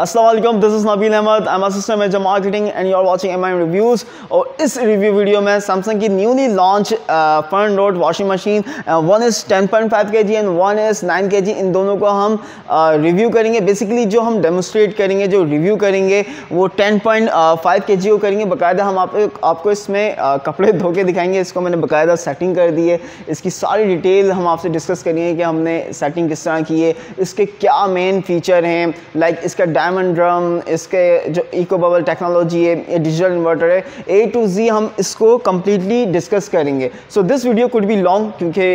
अस्सलाम वालेकुम, this is Nabeel Ahmed, I am assistant manager marketing and you are watching MRM reviews. और इस review video में सैमसंग की newly launch front load washing machine, one is 10.5 kg and one is 9 kg, इन दोनों को हम रिव्यू करेंगे। बेसिकली जो हम डेमोस्ट्रेट करेंगे, जो रिव्यू करेंगे वो 10.5 kg को करेंगे। बाकायदा हम आपको इसमें कपड़े धो के दिखाएंगे। इसको मैंने बाकायदा सेटिंग कर दी है, इसकी सारी डिटेल हम आपसे डिस्कस करेंगे कि हमने सेटिंग किस तरह की है, इसके क्या मेन फीचर हैं, लाइक इसका डायमंड ड्रम, इसके जो इको बबल टेक्नोलॉजी है, ये डिजिटल इन्वर्टर है, A to Z हम इसको कम्प्लीटली डिस्कस करेंगे। So this video could be long क्योंकि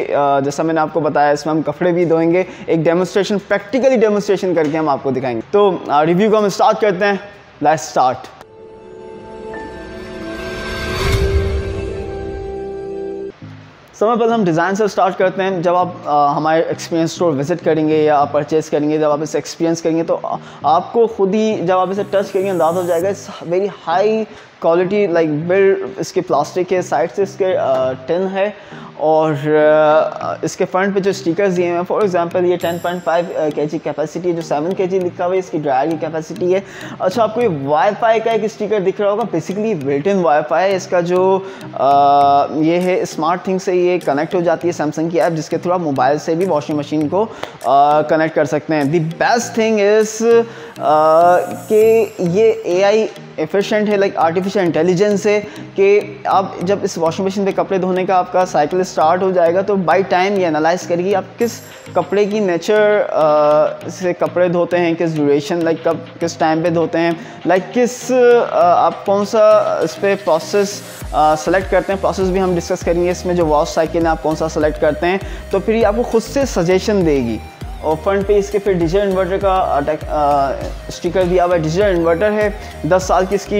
जैसा मैंने आपको बताया इसमें हम कपड़े भी धोएंगे, एक डेमोस्ट्रेशन, प्रैक्टिकली डेमोस्ट्रेशन करके हम आपको दिखाएंगे। तो रिव्यू को हम स्टार्ट करते हैं, लेट्स स्टार्ट। समय पर हम डिज़ाइन से स्टार्ट करते हैं। जब आप हमारे एक्सपीरियंस स्टोर विज़िट करेंगे या आप परचेज़ करेंगे, जब आप इसे एक्सपीरियंस करेंगे तो आपको खुद ही जब आप इसे टच करेंगे अंदाज़ा हो जाएगा। It's very high quality, like build इसके प्लास्टिक के साइड से इसके टिन है और इसके फ्रंट पे जो स्टिकर्स दिए हैं, फॉर एग्जांपल ये 10.5 kg कैपेसिटी है, जो 7 kg लिखा हुआ है, इसकी ड्रायर की कैपेसिटी है। अच्छा, आपको ये वाईफाई का एक स्टिकर दिख रहा होगा, बेसिकली बिल्ट इन वाईफाई है इसका, जो ये है स्मार्टथिंग्स से ये कनेक्ट हो जाती है, सैमसंग की ऐप, जिसके थ्रू आप मोबाइल से भी वॉशिंग मशीन को कनेक्ट कर सकते हैं। दी बेस्ट थिंग इज़ कि ये AI एफिशिएंट है, लाइक आर्टिफिशियल इंटेलिजेंस है, कि आप जब इस वॉशिंग मशीन पे कपड़े धोने का आपका साइकिल स्टार्ट हो जाएगा तो बाय टाइम ये एनालाइज करेगी आप किस कपड़े की नेचर से कपड़े धोते हैं, किस ड्यूरेशन, लाइक कब किस टाइम पे धोते हैं, लाइक किस आप कौन सा इस पर प्रोसेस सेलेक्ट करते हैं। प्रोसेस भी हम डिस्कस करेंगे, इसमें जो वॉश साइकिल है आप कौन सा सेलेक्ट करते हैं, तो फिर ये आपको खुद से सजेशन देगी। और फ्रंट पे इसके फिर डिजिटल इन्वर्टर का स्टिकर दिया हुआ है। डिजिटल इन्वर्टर है, 10 साल की इसकी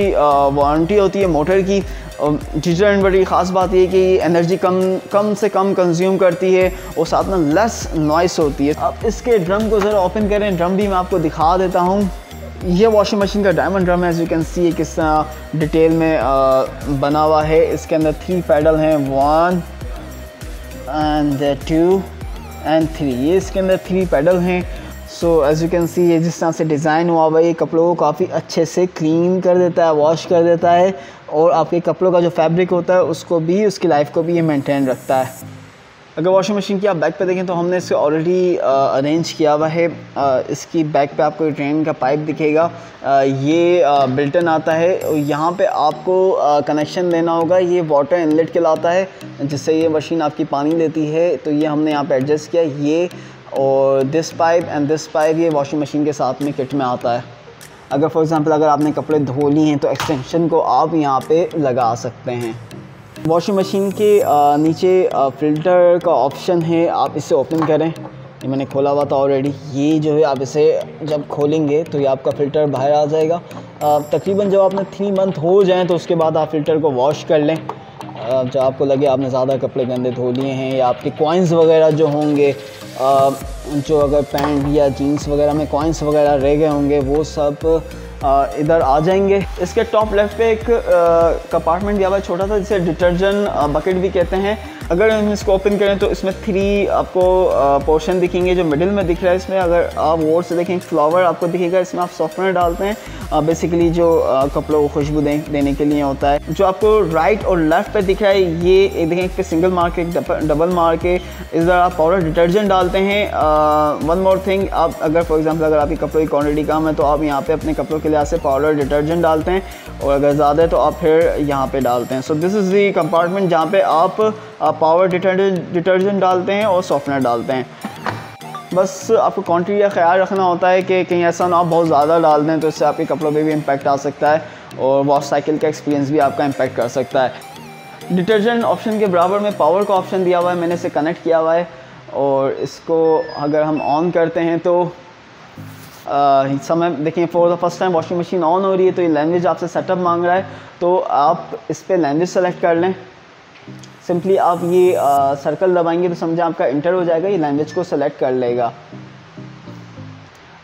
वारंटी होती है मोटर की। डिजिटल इन्वर्टर की ख़ास बात यह है कि एनर्जी कम से कम कंज्यूम करती है और साथ में लेस नॉइस होती है। अब इसके ड्रम को ज़रा ओपन करें, ड्रम भी मैं आपको दिखा देता हूँ। ये वॉशिंग मशीन का डायमंड ड्रम है, एज यू कैन सी किस तरह डिटेल में बना हुआ है। इसके अंदर 3 पैडल हैं, 1 and 2 and 3, ये इसके अंदर 3 पैडल हैं। So as you can see ये जिस तरह से डिज़ाइन हुआ हुआ है, ये कपड़ों को काफ़ी अच्छे से क्लीन कर देता है, वॉश कर देता है, और आपके कपड़ों का जो फैब्रिक होता है उसको भी, उसकी लाइफ को भी ये मेंटेन रखता है। अगर वॉशिंग मशीन की आप बैक पे देखें तो हमने इसे ऑलरेडी अरेंज किया हुआ है। इसकी बैक पे आपको ड्रेन का पाइप दिखेगा, ये बिल्टन आता है, और यहाँ पे आपको कनेक्शन देना होगा। ये वाटर इनलेट के लाता है जिससे ये मशीन आपकी पानी देती है, तो ये हमने यहाँ पे एडजस्ट किया, ये और this pipe and this pipe, ये वॉशिंग मशीन के साथ में किट में आता है। अगर फॉर एग्ज़ाम्पल अगर आपने कपड़े धो लिए हैं तो एक्सटेंशन को आप यहाँ पर लगा सकते हैं। वॉशिंग मशीन के नीचे फ़िल्टर का ऑप्शन है, आप इसे ओपन करें, ये मैंने खोला हुआ था ऑलरेडी। ये जो है आप इसे जब खोलेंगे तो ये आपका फ़िल्टर बाहर आ जाएगा। तकरीबन जब आपने 3 मंथ हो जाएं तो उसके बाद आप फ़िल्टर को वॉश कर लें। जब आपको लगे आपने ज़्यादा कपड़े गंदे धो लिए हैं, या आपके कॉइन्स वगैरह जो होंगे, जो अगर पैंट या जीन्स वगैरह में कॉइन्स वगैरह रह गए होंगे, वो सब इधर आ जाएंगे। इसके टॉप लेफ़्ट पे एक कंपार्टमेंट दिया हुआ है छोटा सा, जिसे डिटर्जेंट बकेट भी कहते हैं। अगर हम इसको ओपन करें तो इसमें 3 आपको पोर्शन दिखेंगे। जो मिडिल में दिख रहा है इसमें अगर आप गौर से देखें, फ्लावर आपको दिखेगा, इसमें आप सॉफ्टवेयर डालते हैं, बेसिकली जो कपड़ों को खुशबू देने के लिए होता है। जो आपको राइट और लेफ़्ट पे दिख रहा है, ये देखें, एक पे सिंगल मार्क, एक डबल मार्क है। इधर आप पाउडर डिटर्जेंट डालते हैं। वन मोर थिंग, आप अगर फॉर एग्जाम्पल अगर आपकी कपड़ों की क्वान्टिटी कम है तो आप यहाँ पर अपने कपड़ों के लिहाज से पाउडर डिटर्जेंट डालते हैं, और अगर ज़्यादा है तो आप फिर यहाँ पर डालते हैं। So this is the compartment जहाँ पर आप पावर डिटर्जेंट डालते हैं और सॉफ्टनर डालते हैं। बस आपको क्वान्टिटी का ख्याल रखना होता है कि कहीं ऐसा ना आप बहुत ज़्यादा डाल दें, तो इससे आपके कपड़ों पे भी इम्पैक्ट आ सकता है और वॉश साइकिल का एक्सपीरियंस भी आपका इम्पैक्ट कर सकता है। डिटर्जेंट ऑप्शन के बराबर में पावर का ऑप्शन दिया हुआ है, मैंने इसे कनेक्ट किया हुआ है, और इसको अगर हम ऑन करते हैं तो समय देखिए, for the first time washing machine on हो रही है, तो ये लैंग्वेज आपसे सेटअप मांग रहा है, तो आप इस पर लैंग्वेज सेलेक्ट कर लें। सिंपली आप ये सर्कल दबाएंगे तो समझा आपका इंटर हो जाएगा, ये लैंग्वेज को सेलेक्ट कर लेगा।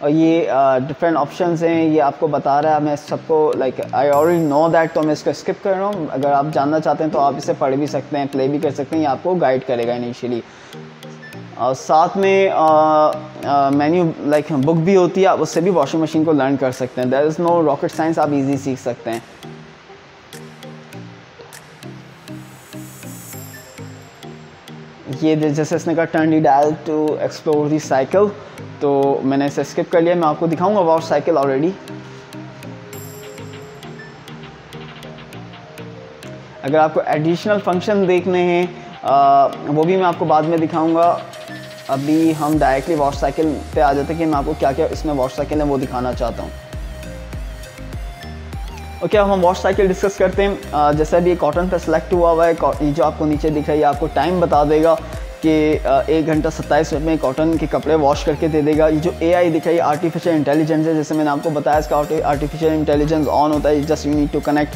और ये डिफरेंट ऑप्शंस हैं, ये आपको बता रहा है। मैं सबको like I already know that, तो मैं इसको स्किप कर रहा हूँ। अगर आप जानना चाहते हैं तो आप इसे पढ़ भी सकते हैं, प्ले भी कर सकते हैं, ये आपको गाइड करेगा इनिशियली। साथ में मेन्यू लाइक बुक भी होती है, आप उससे भी वॉशिंग मशीन को लर्न कर सकते हैं। There is no rocket science, आप इजी सीख सकते हैं। ये जैसे इसने कहा turn the dial to explore the cycle, तो मैंने इसे स्किप कर लिया। मैं आपको दिखाऊंगा अबाउट साइकिल ऑलरेडी। अगर आपको एडिशनल फंक्शन देखने हैं वो भी मैं आपको बाद में दिखाऊंगा। अभी हम डायरेक्टली वॉश साइकिल पे आ जाते हैं कि मैं आपको क्या क्या इसमें वॉश साइकिल है वो दिखाना चाहता हूँ। ओके, अब हम वॉश साइकिल डिस्कस करते हैं। जैसे अभी कॉटन पे सेलेक्ट हुआ हुआ है, जो आपको नीचे दिख रहा है ये आपको टाइम बता देगा कि 1 घंटा 27 मिनट में कॉटन के कपड़े वॉश करके दे देगा। ये जो AI दिख रहा है आर्टिफिशियल इंटेलिजेंस है। जैसे मैंने आपको बताया इसका आर्टिफिशियल इंटेलिजेंस ऑन होता है, just you need to connect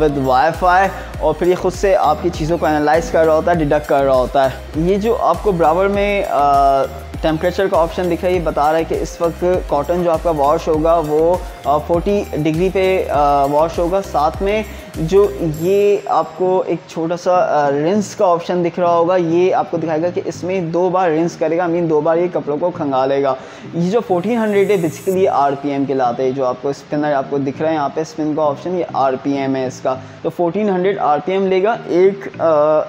with WiFi, और फिर ये ख़ुद से आपकी चीज़ों को एनालाइज कर रहा होता है, डिडक्ट कर रहा होता है। ये जो आपको बराबर में टेम्परेचर का ऑप्शन दिख रहा है, ये बता रहा है कि इस वक्त कॉटन जो आपका वॉश होगा वो 40 डिग्री पे वॉश होगा। साथ में जो ये आपको एक छोटा सा रिंस का ऑप्शन दिख रहा होगा, ये आपको दिखाएगा कि इसमें 2 बार रिंस करेगा, मीन 2 बार ये कपड़ों को खंगालेगा। ये जो 1400 है बेसिकली RPM के लाते हैं, जो आपको स्पिनर आपको दिख रहा है यहाँ पे स्पिन का ऑप्शन, ये RPM है इसका। तो 1400 RPM लेगा 1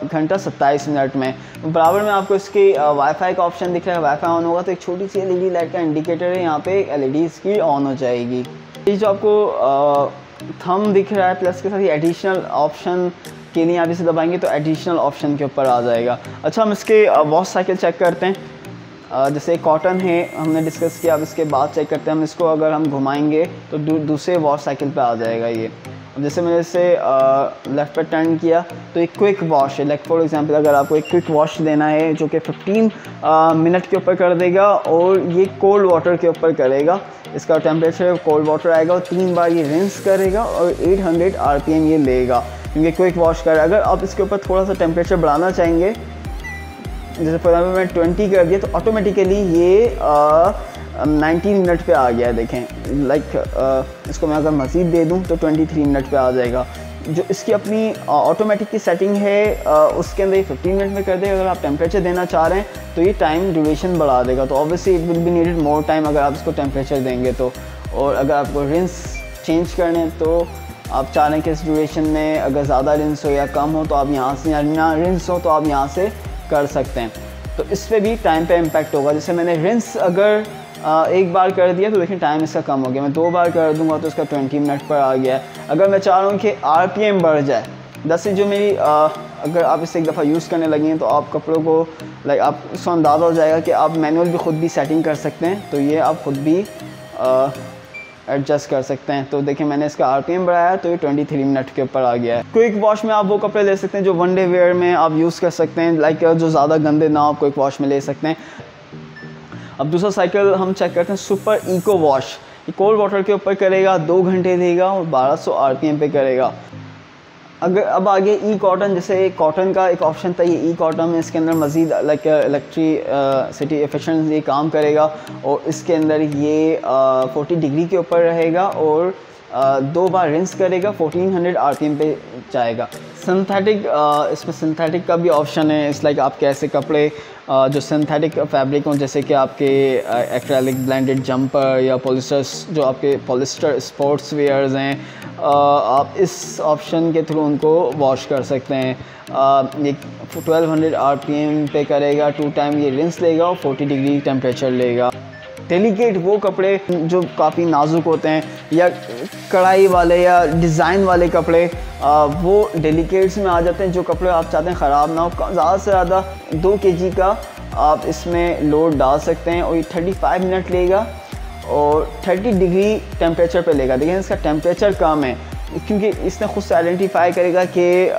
घंटा 27 मिनट में। बराबर में आपको इसके वाईफाई का ऑप्शन दिख रहा है, वाईफाई ऑन होगा तो एक छोटी सी LED लाइट का इंडिकेटर है यहाँ पे, LED इसकी ऑन हो जाएगी। ये जो आपको थंब दिख रहा है प्लस के साथ, ये एडिशनल ऑप्शन के लिए आप इसे दबाएंगे तो एडिशनल ऑप्शन के ऊपर आ जाएगा। अच्छा, हम इसके वॉश साइकिल चेक करते हैं। जैसे कॉटन है हमने डिस्कस किया, अब इसके बाद चेक करते हैं हम इसको। अगर हम घुमाएंगे तो दूसरे वॉश साइकिल पे आ जाएगा ये। अब जैसे मैंने इसे लेफ़्ट पर टर्न किया तो एक क्विक वॉश है। लाइक फॉर एग्जांपल अगर आपको एक क्विक वॉश देना है जो कि 15 मिनट के ऊपर कर देगा, और ये कोल्ड वाटर के ऊपर करेगा। इसका टेम्परेचर कोल्ड वाटर आएगा और 3 बार ये रिंस करेगा और 800 RPM ये लेगा, क्योंकि क्विक वॉश कर। अगर आप इसके ऊपर थोड़ा सा टेम्परेचर बढ़ाना चाहेंगे, जैसे फॉर एग्जाम्पल मैंने 20 कर दिया, तो ऑटोमेटिकली ये 19 मिनट पे आ गया है। देखें लाइक इसको मैं अगर मज़ीद दे दूं तो 23 मिनट पे आ जाएगा। जो इसकी अपनी ऑटोमेटिक की सेटिंग है उसके अंदर 15 मिनट में कर देगा। अगर आप टेम्परेचर देना चाह रहे हैं तो ये टाइम ड्यूरेशन बढ़ा देगा, तो obviously it will be needed more time अगर आप इसको टेम्परेचर देंगे तो। और अगर आपको रिंस चेंज करने तो आप चाह रहे हैं कि इस ड्यूरेशन में अगर ज़्यादा रिंस हो या कम हो तो आप यहाँ से, या रिंस हो तो आप यहाँ से कर सकते हैं। तो इस पर भी टाइम पे इम्पैक्ट होगा। जैसे मैंने रिंस अगर 1 बार कर दिया तो देखिए टाइम इसका कम हो गया। मैं 2 बार कर दूंगा तो इसका 20 मिनट पर आ गया है। अगर मैं चाह रहा हूँ कि RPM बढ़ जाए 10 से, जो मेरी अगर आप इसे एक दफ़ा यूज़ करने लगी हैं तो आप कपड़ों को लाइक आप उसका अंदाज़ा हो जाएगा कि आप मैनुअल भी ख़ुद भी सेटिंग कर सकते हैं, तो ये आप ख़ुद भी एडजस्ट कर सकते हैं। तो देखिए मैंने इसका RPM बढ़ाया तो ये 23 मिनट के ऊपर आ गया है। क्विक वॉश में आप वो कपड़े ले सकते हैं जो वन डे वेयर में आप यूज़ कर सकते हैं, लाइक जो ज़्यादा गंदे ना हो आप क्विक वॉश में ले सकते हैं। अब दूसरा साइकिल हम चेक करते हैं, सुपर इको वॉश। ये कोल्ड वाटर के ऊपर करेगा, 2 घंटे देगा और 1200 RPM पे करेगा। अगर अब आगे ई कॉटन, जैसे कॉटन का एक ऑप्शन था, ये ई कॉटन में इसके अंदर मज़ीद लाइक इलेक्ट्रिसिटी एफिशिएंट ये काम करेगा, और इसके अंदर ये 40 डिग्री के ऊपर रहेगा और 2 बार रिंस करेगा, 1400 RPM पे जाएगा। सिंथेटिक, इसमें सिंथेटिक का भी ऑप्शन है। इस लाइक आपके ऐसे कपड़े जो सिंथेटिक फैब्रिक हों, जैसे कि आपके एक्रेलिक ब्लेंडेड जंपर या पॉलिस्टर, जो आपके पॉलिस्टर स्पोर्ट्स वेयर्स हैं, आप इस ऑप्शन के थ्रू उनको वॉश कर सकते हैं। ये 1200 RPM पे करेगा, 2 टाइम ये रिंस लेगा और 40 डिग्री टेम्परेचर लेगा। डेलिकेट वो कपड़े जो काफ़ी नाजुक होते हैं, या कढ़ाई वाले या डिज़ाइन वाले कपड़े वो डेलिकेट्स में आ जाते हैं। जो कपड़े आप चाहते हैं ख़राब ना हो, ज़्यादा से ज़्यादा 2 kg का आप इसमें लोड डाल सकते हैं, और ये 35 मिनट लेगा और 30 डिग्री टेम्परेचर पे लेगा। देखिए इसका टेम्परेचर कम है, क्योंकि इसने ख़ुद से आइडेंटिफाई करेगा कि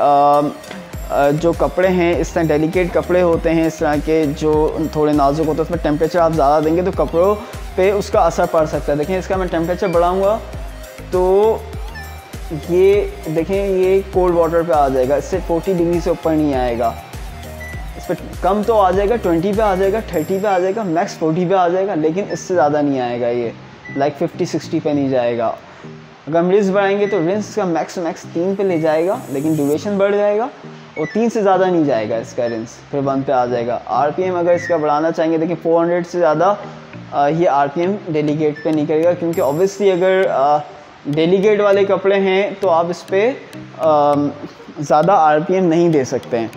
जो कपड़े हैं इस तरह डेलिकेट कपड़े होते हैं, इस तरह के जो थोड़े नाजुक होते हैं, उसमें टेम्परेचर आप ज़्यादा देंगे तो कपड़ों पे उसका असर पड़ सकता है। देखें इसका मैं टेम्परेचर बढ़ाऊंगा तो ये देखें ये कोल्ड वाटर पे आ जाएगा, इससे 40 डिग्री से ऊपर नहीं आएगा। इस पर कम तो आ जाएगा, 20 पे आ जाएगा, 30 पे आ जाएगा, मैक्स 40 पे आ जाएगा, लेकिन इससे ज़्यादा नहीं आएगा। ये लाइक 50-60 पे नहीं जाएगा। अगर हम रिंस बढ़ाएंगे तो रिंस का मैक्स 3 पे ले जाएगा, लेकिन ड्यूरेशन बढ़ जाएगा। और 3 से ज़्यादा नहीं जाएगा इसका रेंज, फिर 1 पे आ जाएगा। आरपीएम अगर इसका बढ़ाना चाहेंगे देखिए 400 से ज़्यादा ये आरपीएम डेलीगेट पे नहीं करेगा, क्योंकि ऑब्वियसली अगर डेलीगेट वाले कपड़े हैं तो आप इस पर ज़्यादा आरपीएम नहीं दे सकते हैं।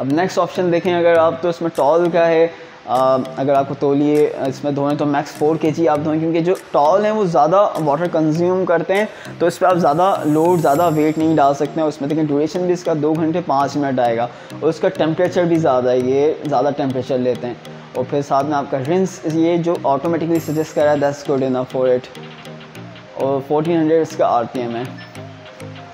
अब नेक्स्ट ऑप्शन देखें अगर आप, तो इसमें टॉल का है। अगर आपको तौलिए इसमें धोएं तो मैक्स 4 kg आप धोएं, क्योंकि जो टॉल हैं वो ज़्यादा वाटर कंज्यूम करते हैं, तो इस पर आप ज़्यादा लोड ज़्यादा वेट नहीं डाल सकते हैं। उसमें देखिए ड्यूरेशन भी इसका 2 घंटे 5 मिनट आएगा, और उसका टेम्परेचर भी ज़्यादा है, ये ज़्यादा टेम्परेचर लेते हैं। और फिर साथ में आपका रिंस ये जो ऑटोमेटिकली सजेस्ट कर रहा है that's good enough for it, और 1400 इसका आरपीएम है।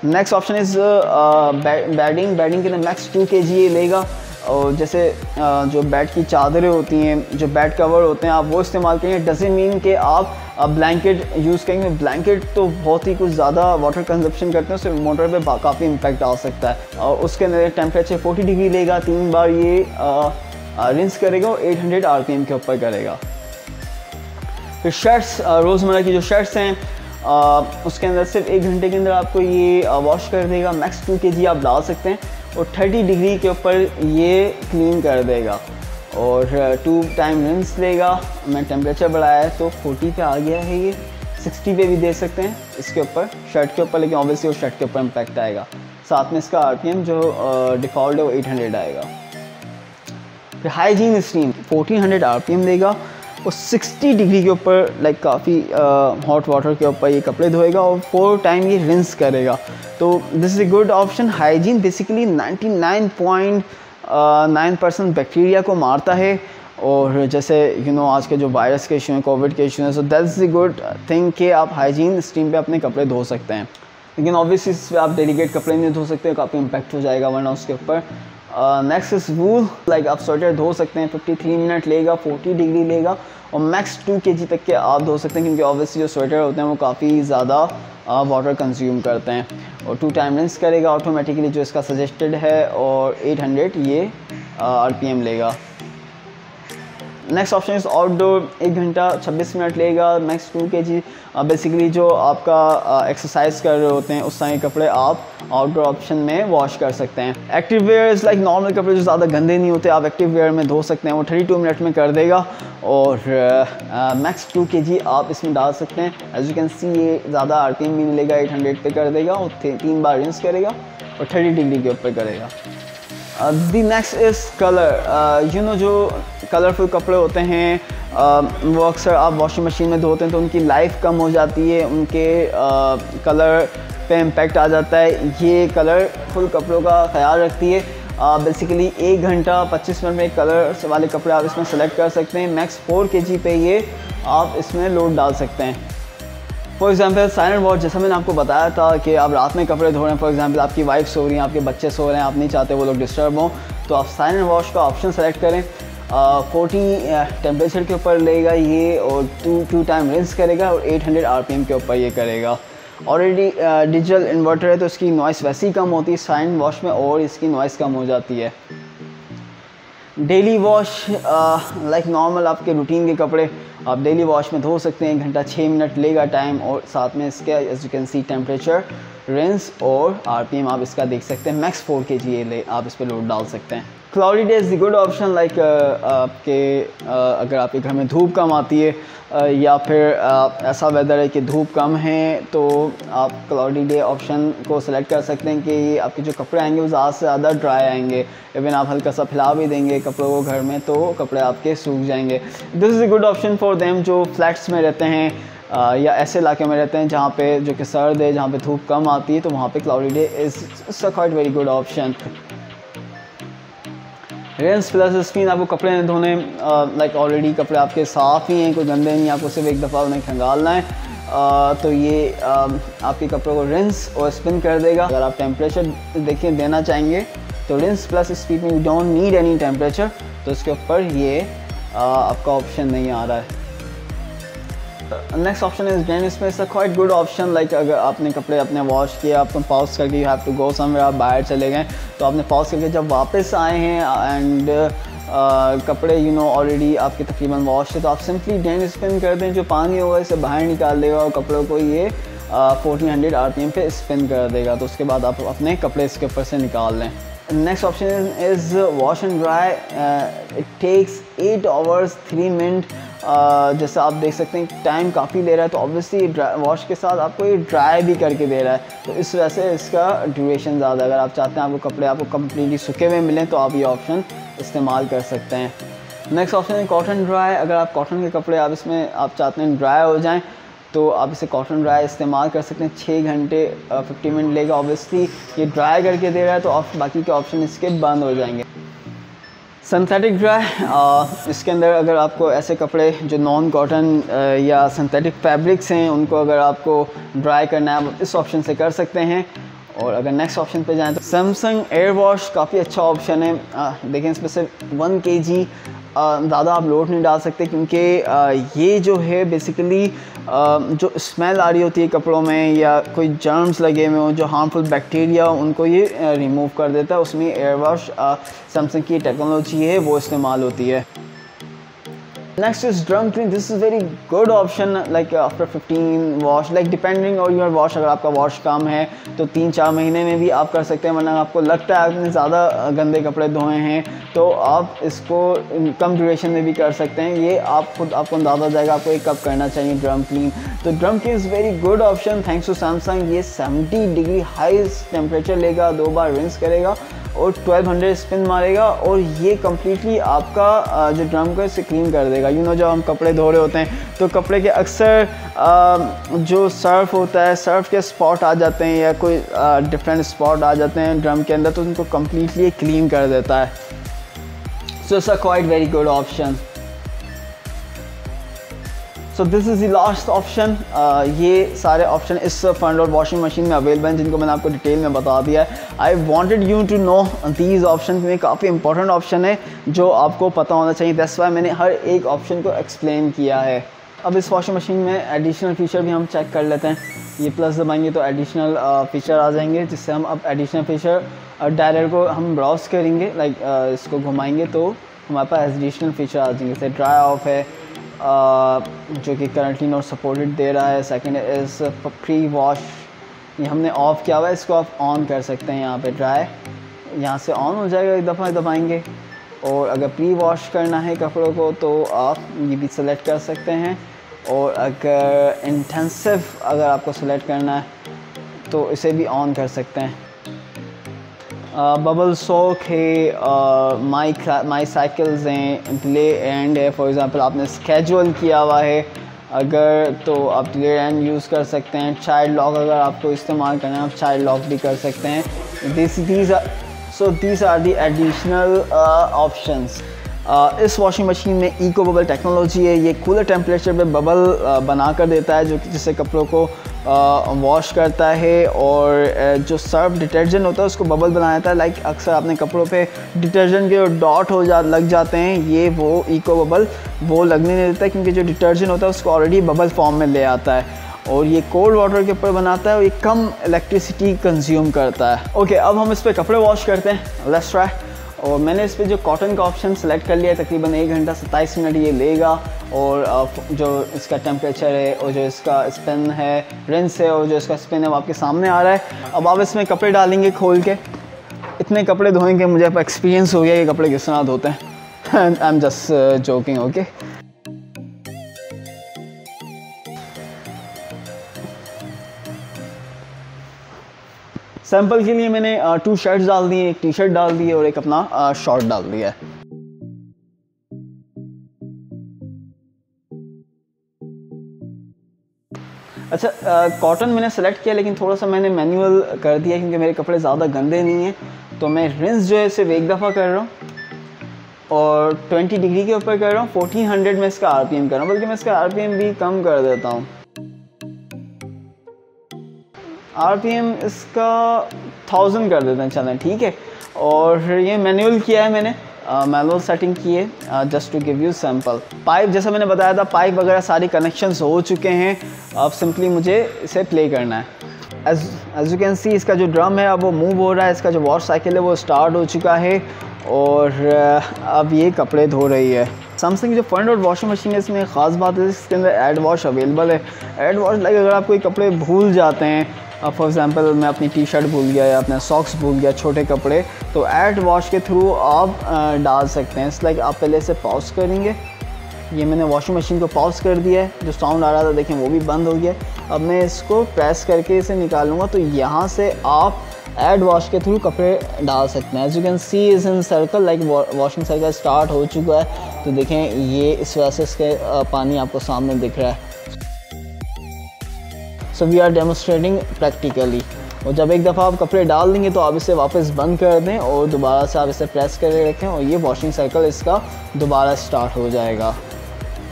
Next option is bedding. Bedding के लिए मैक्स 2 kg ये लेगा, और जैसे जो बेड की चादरें होती हैं, जो बेड कवर होते हैं, आप वो इस्तेमाल करेंगे। डजेंट मीन कि आप ब्लैंकेट यूज़ करेंगे, ब्लैंकेट तो बहुत ही कुछ ज़्यादा वाटर कंजप्शन करते हैं, उससे मोटर पे काफ़ी इम्पैक्ट आ सकता है। और उसके अंदर टेम्परेचर 40 डिग्री लेगा, 3 बार ये रिंस करेगा और 800 आरपीएम के ऊपर करेगा। फिर शर्ट्स, रोज़मर्रा की जो शर्ट्स हैं उसके अंदर सिर्फ 1 घंटे के अंदर आपको ये वॉश कर देगा, मैक्स 2 kg आप डाल सकते हैं, और 30 डिग्री के ऊपर ये क्लीन कर देगा, और 2 टाइम रिंस लेगा। मैं टेम्परेचर बढ़ाया है तो 40 पे आ गया है, ये 60 पे भी दे सकते हैं इसके ऊपर, शर्ट के ऊपर, लेकिन ऑब्वियसली वो शर्ट के ऊपर इम्पैक्ट आएगा। साथ में इसका आरपीएम जो डिफ़ॉल्ट है वो 800 आएगा। फिर हाइजीन स्टीम 1400 आरपीएम देगा, और 60 डिग्री के ऊपर लाइक काफ़ी हॉट वाटर के ऊपर ये कपड़े धोएगा, और 4 टाइम ये रिंस करेगा। तो this is a good option. Hygiene basically 99.9% bacteria को मारता है, और जैसे यू नो आज के जो वायरस के इशू हैं, कोविड के इशू हैं, so that's a good thing कि आप हाइजीन स्टीम पे अपने कपड़े धो सकते हैं। लेकिन ऑब्वियसली इस पर आप डेलीगेट कपड़े नहीं धो सकते, काफ़ी इम्पैक्ट हो जाएगा वरना उसके ऊपर। नेक्स्ट इज वूल, लाइक आप स्वेटर धो सकते हैं, 53 मिनट लेगा, 40 डिग्री लेगा, और मैक्स 2 kg तक के आप धो सकते हैं, क्योंकि ऑब्वियसली जो स्वेटर होते हैं वो काफ़ी ज़्यादा वाटर कंज्यूम करते हैं। और 2 टाइम रिंस करेगा ऑटोमेटिकली जो इसका सजेस्टेड है, और 800 ये आरपीएम लेगा। नेक्स्ट ऑप्शन इज आउटडोर, 1 घंटा 26 मिनट लेगा, मैक्स 2 kg। बेसिकली जो आपका एक्सरसाइज कर रहे होते हैं उस टाइम कपड़े आप आउटडोर ऑप्शन में वॉश कर सकते हैं। Active wear is like normal कपड़े जो ज़्यादा गंदे नहीं होते, आप एक्टिव वेयर में धो सकते हैं, वो 32 मिनट में कर देगा, और मैक्स 2 kg आप इसमें डाल सकते हैं। एज यू कैन सी ये ज़्यादा आरपीएम भी नहीं लेगा, 800 पे कर देगा, और 3 बार रिंस करेगा, और 30 डिग्री के ऊपर करेगा। The next is colour. You know जो कलरफुल कपड़े होते हैं वो अक्सर आप वॉशिंग मशीन में धोते हैं, तो उनकी लाइफ कम हो जाती है, उनके कलर पे इम्पैक्ट आ जाता है। ये कलरफुल कपड़ों का ख्याल रखती है। बेसिकली 1 घंटा 25 मिनट में कलर वाले कपड़े आप इसमें सेलेक्ट कर सकते हैं, मैक्स 4 kg पे ये आप इसमें लोड डाल सकते हैं। फॉर एग्जाम्पल साइलेंट वॉच, जैसा मैंने आपको बताया था कि आप रात में कपड़े धो रहे हैं, फॉर एग्जाम्पल आपकी वाइफ सो रही हैं, आपके बच्चे सो रहे हैं, आप नहीं चाहते वो लोग डिस्टर्ब हों, तो आप साइलेंट वॉश का ऑप्शन सेलेक्ट करें। 40 टेम्परेचर के ऊपर लेगा ये, और 2 टाइम रिंस करेगा, और 800 आरपीएम के ऊपर ये करेगा। ऑलरेडी डिजिटल इन्वर्टर है तो इसकी नॉइस वैसी कम होती है साइलेंट वॉश में, और इसकी नॉइस कम हो जाती है। डेली वॉश, लाइक नॉर्मल आपके रूटीन के कपड़े आप डेली वॉश में धो सकते हैं, 1 घंटा 6 मिनट लेगा टाइम, और साथ में इसका as you can see temperature rinse और आरपीएम आप इसका देख सकते हैं, मैक्स 4 kg ये ले, आप इस पर लोड डाल सकते हैं। Cloudy day is the good option, like आपके अगर आपके घर में धूप कम आती है या फिर ऐसा वेदर है कि धूप कम है, तो आप क्लाउडी डे ऑप्शन को सेलेक्ट कर सकते हैं, कि आपके जो कपड़े आएंगे वो ज़्यादा से ज़्यादा ड्राई आएंगे। इवन आप हल्का सा फैला भी देंगे कपड़ों को घर में तो कपड़े आपके सूख जाएंगे। This is a good option for them जो फ्लैट्स में रहते हैं या ऐसे इलाके में रहते हैं जहाँ पे जो कि सर्द है, जहाँ पे धूप कम आती है, तो वहाँ पे cloudy day is quite very good option. Rinse plus spin, आपको कपड़े धोने लाइक ऑलरेडी कपड़े आपके साफ़ ही हैं, कोई गंदे नहीं, आपको सिर्फ एक दफ़ा उन्हें खंगालना है, तो ये आपके कपड़ों को रिंस और स्पिन कर देगा। अगर आप टेम्परेचर देखिए देना चाहेंगे तो रिंस प्लस स्पिन में you don't need any temperature, तो इसके ऊपर ये आपका ऑप्शन नहीं आ रहा है। नेक्स्ट ऑप्शन इज डेनिस, में is a quite good option, like अगर आपने कपड़े अपने वॉश किए, आपने पॉज करके you have to go somewhere, आप बाहर चले गए तो आपने पॉज करके जब वापस आए हैं एंड कपड़े यू नो ऑलरेडी आपके तकरीबन वॉश है, तो आप सिंपली डेनिस स्पिन कर दें, जो पानी होगा इसे बाहर निकाल देगा और कपड़ों को ये 1400 RPM पे स्पिन कर देगा। तो उसके बाद आप अपने कपड़े इसके ऊपर से निकाल लें। Next option is wash and dry, it takes 8 hours 3 minute. जैसा आप देख सकते हैं टाइम काफ़ी ले रहा है, तो ऑब्वियसली वॉश के साथ आपको ये ड्राई भी करके दे रहा है, तो इस वजह से इसका ड्यूरेशन ज़्यादा है। अगर आप चाहते हैं आपको कपड़े आपको कम्प्लीटली सूखे हुए मिलें तो आप ये ऑप्शन इस्तेमाल कर सकते हैं। नेक्स्ट ऑप्शन है कॉटन ड्राई। अगर आप कॉटन के कपड़े आप इसमें आप चाहते हैं ड्राई हो जाएँ तो आप इसे कॉटन ड्राई इस्तेमाल कर सकते हैं। 6 घंटे 50 मिनट लेगा, ऑब्वियसली ये ड्राई करके दे रहा है, तो बाकी के ऑप्शन इसके बंद हो जाएंगे। सिंथेटिक ड्राई, इसके अंदर अगर आपको ऐसे कपड़े जो नॉन कॉटन या सिंथेटिक फैब्रिक्स हैं उनको अगर आपको ड्राई करना है आप इस ऑप्शन से कर सकते हैं। और अगर नेक्स्ट ऑप्शन पे जाएं तो सैमसंग एयर वॉश काफ़ी अच्छा ऑप्शन है। देखें इस पर सिर्फ 1 kg ज़्यादा आप लोड नहीं डाल सकते, क्योंकि ये जो है बेसिकली जो स्मेल आ रही होती है कपड़ों में या कोई जर्म्स लगे हुए हो जो हार्मफुल बैक्टीरिया उनको ये रिमूव कर देता है। उसमें एयर वॉश सैमसंग की टेक्नोलॉजी है वो इस्तेमाल होती है। Next is drum clean. This is very good option like after 15 wash, like depending on your wash. अगर आपका wash काम है तो 3-4 महीने में भी आप कर सकते हैं, वरना आपको लगता है आपने ज़्यादा गंदे कपड़े धोए हैं तो आप इसको कम ड्यूरेशन में भी कर सकते हैं। ये आप खुद आपको अंदाजा जाएगा आपको एक कब करना चाहिए ड्रम क्लीन। तो drum clean is very good option thanks to Samsung. ये 70 डिग्री हाई टेम्परेचर लेगा, 2 बार रिंस करेगा और 1200 स्पिन मारेगा और ये कम्प्लीटली आपका जो ड्रम को इसे क्लीन कर देगा। यू नो जब हम कपड़े धो रहे होते हैं तो कपड़े के अक्सर जो सर्फ होता है सर्फ के स्पॉट आ जाते हैं या कोई डिफरेंट स्पॉट आ जाते हैं ड्रम के अंदर, तो उनको कम्प्लीटली क्लीन कर देता है। So it's a quite very good option. So this is the last option. ये सारे ऑप्शन इस फंड और वॉशिंग मशीन में अवेलेबल हैं जिनको मैंने आपको डिटेल में बता दिया है। I wanted you to know these option में काफ़ी इंपॉर्टेंट ऑप्शन है जो आपको पता होना चाहिए, दैट्स वाई मैंने हर एक ऑप्शन को एक्सप्लेन किया है। अब इस वॉशिंग मशीन में एडिशनल फीचर भी हम चेक कर लेते हैं। ये प्लस दबाएंगे तो एडिशनल फीचर आ जाएंगे, जिससे हम अब एडिशनल फीचर डायलर को हम ब्राउज करेंगे, लाइक इसको घुमाएंगे तो हमारे पास एडिशनल फीचर आ जाएंगे। जैसे ड्राई ऑफ है जो कि करंटली नॉट सपोर्टेड दे रहा है। सेकंड इज़ प्री वॉश, ये हमने ऑफ़ किया हुआ है, इसको आप ऑन कर सकते हैं। यहाँ पे ड्राई यहाँ से ऑन हो जाएगा एक दफ़ा दबाएंगे। और अगर प्री वॉश करना है कपड़ों को तो आप ये भी सेलेक्ट कर सकते हैं। और अगर इंटेंसिव अगर आपको सेलेक्ट करना है तो इसे भी ऑन कर सकते हैं। बबल सोक है, माई साइकिल्स हैं, डिले एंड है। फॉर एग्ज़ाम्पल आपने स्केड्यूल किया हुआ है अगर तो आप डिले एंड यूज़ कर सकते हैं। चाइल्ड लॉक अगर आपको इस्तेमाल करना है आप चाइल्ड लॉक भी कर सकते हैं। These are the additional options. इस वॉशिंग मशीन में इको बबल टेक्नोलॉजी है। ये कूलर टेम्परेचर पे बबल बना कर देता है जो कि जिससे कपड़ों को वॉश करता है। और जो सर्फ डिटर्जेंट होता है उसको बबल बनाता है। लाइक अक्सर आपने कपड़ों पे डिटर्जेंट के डॉट लग जाते हैं, ये वो इको बबल वो लगने नहीं देता, क्योंकि जो डिटर्जेंट होता है उसको ऑलरेडी बबल फॉर्म में ले आता है। और ये कोल्ड वाटर के ऊपर बनाता है और ये कम इलेक्ट्रिसिटी कंज्यूम करता है। ओके, अब हम इस पर कपड़े वॉश करते हैं, लेट्स ट्राई। और मैंने इस पर जो कॉटन का ऑप्शन सेलेक्ट कर लिया है, तकरीबन 1 घंटा 27 मिनट ये लेगा। और जो इसका टेम्परेचर है और जो इसका स्पिन है रिंस है और जो इसका स्पिन है वो आपके सामने आ रहा है। अब आप इसमें कपड़े डालेंगे खोल के, इतने कपड़े धोएंगे, मुझे अब एक्सपीरियंस हो गया ये कपड़े किस तरह धोते हैं। I am just joking, okay. Sample के लिए मैंने 2 शर्ट्स डाल दी हैं, एक टी-शर्ट डाल दी है और एक अपना शॉर्ट डाल दिया है। अच्छा, कॉटन मैंने सेलेक्ट किया लेकिन थोड़ा सा मैंने मैनुअल कर दिया क्योंकि मेरे कपड़े ज़्यादा गंदे नहीं हैं। तो मैं रिंस जो है सिर्फ एक दफ़ा कर रहा हूँ और 20 डिग्री के ऊपर कर रहा हूँ। 1400 में इसका आरपीएम कर रहा हूँ, बल्कि मैं इसका आरपीएम भी कम कर देता हूँ। आरपीएम इसका 1000 कर देते हैं, चलें ठीक है। और ये मैनुअल किया है मैंने, मैनुअल सेटिंग की है just to give you sample. Pipe जैसा मैंने बताया था, पाइप वगैरह सारे कनेक्शंस हो चुके हैं। अब सिंपली मुझे इसे प्ले करना है। एज यू कैन सी इसका जो ड्रम है अब वो मूव हो रहा है, इसका जो वॉश साइकिल है वो स्टार्ट हो चुका है और अब ये कपड़े धो रही है। सैमसंग जो फ्रंट और वॉशिंग मशीन है इसमें ख़ास बात है इसके अंदर एड वॉश अवेलेबल है। एड वॉश लाइक अगर आप कोई कपड़े भूल जाते हैं, फॉर एग्जांपल मैं अपनी टी शर्ट भूल गया या अपना सॉक्स भूल गया, छोटे कपड़े, तो एट वॉश के थ्रू आप डाल सकते हैं। इस लाइक आप पहले इसे पॉज करेंगे, ये मैंने वॉशिंग मशीन को पॉज कर दिया है, जो साउंड आ रहा था देखें वो भी बंद हो गया। अब मैं इसको प्रेस करके इसे निकालूंगा तो यहाँ से आप एड वॉश के थ्रू कपड़े डाल सकते हैं। As you can see is in circle like washing circle start हो चुका है, तो देखें ये इस वजह से इसके पानी आपको सामने दिख रहा है। So we are demonstrating practically. और जब एक दफ़ा आप कपड़े डाल देंगे तो आप इसे वापस बंद कर दें और दोबारा से आप इसे प्रेस करके रखें और ये वॉशिंग साइकिल इसका दोबारा स्टार्ट हो जाएगा।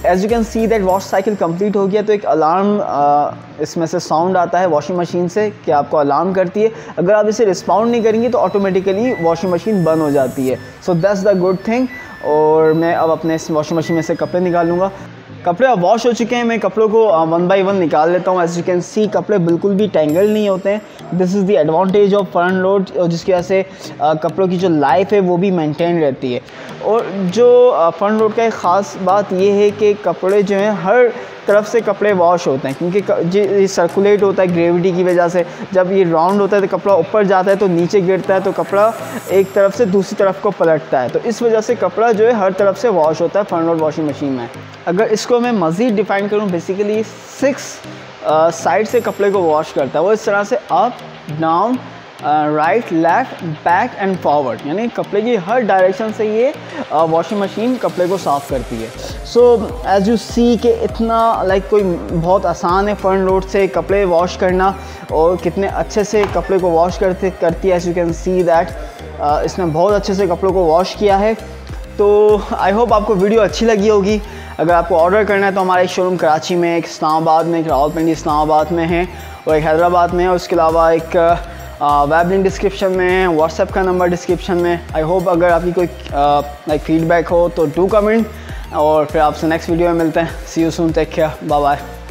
As you can see that wash cycle complete हो गया। तो एक अलार्म इसमें से साउंड आता है वॉशिंग मशीन से कि आपको अलार्म करती है, अगर आप इसे रिस्पॉन्ड नहीं करेंगे तो ऑटोमेटिकली वॉशिंग मशीन बंद हो जाती है। So that's the good thing. और मैं अब अपने इस वॉशिंग मशीन में से कपड़े निकालूंगा। कपड़े अब वॉश हो चुके हैं, मैं कपड़ों को वन बाय वन निकाल लेता हूँ। एज यू कैन सी कपड़े बिल्कुल भी टेंगल नहीं होते हैं। This is the advantage of front load, जिसकी वजह से कपड़ों की जो लाइफ है वो भी मेंटेन रहती है। और जो फ्रंट लोड का एक ख़ास बात ये है कि कपड़े जो हैं हर तरफ से कपड़े वॉश होते हैं, क्योंकि ये सर्कुलेट होता है ग्रेविटी की वजह से। जब ये राउंड होता है तो कपड़ा ऊपर जाता है तो नीचे गिरता है, तो कपड़ा एक तरफ से दूसरी तरफ को पलटता है, तो इस वजह से कपड़ा जो है हर तरफ से वॉश होता है फ्रंट लोड वॉशिंग मशीन में। अगर इसको मैं मज़ीद डिफ़ाइन करूँ, बेसिकली 6 साइड से कपड़े को वॉश करता है। वो इस तरह से up down right left back and forward, यानी कपड़े की हर डायरेक्शन से ये वॉशिंग मशीन कपड़े को साफ़ करती है। सो एज यू सी के इतना लाइक कोई बहुत आसान है फ्रंट लोड से कपड़े वॉश करना और कितने अच्छे से कपड़े को वॉश करती है। As you can see that इसने बहुत अच्छे से कपड़ों को वॉश किया है। तो आई होप आपको वीडियो अच्छी लगी होगी। अगर आपको ऑर्डर करना है तो हमारे एक शोरूम कराची में, एक इस्लामाबाद में, एक रावलपिंडी इस्लामाबाद में है और एक हैदराबाद में है। उसके अलावा एक वेब लिंक डिस्क्रिप्शन में है, व्हाट्सएप का नंबर डिस्क्रिप्शन में। आई होप अगर आपकी कोई लाइक फीडबैक हो तो डू कमेंट, और फिर आपसे नेक्स्ट वीडियो में मिलते हैं। See you soon, take care, bye bye.